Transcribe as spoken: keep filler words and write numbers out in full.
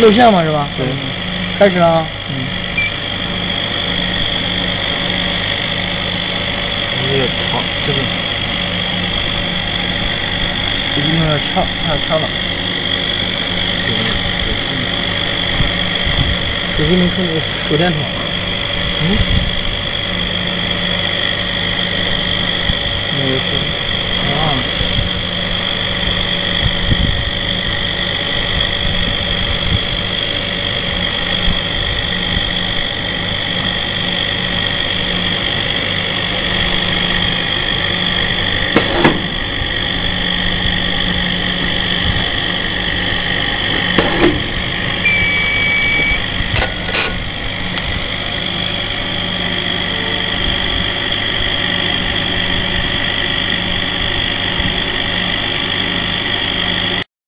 录像嘛是吧？对，开始了啊。嗯。也长，这个，这个有点长，太长了。手机能充手电筒？嗯。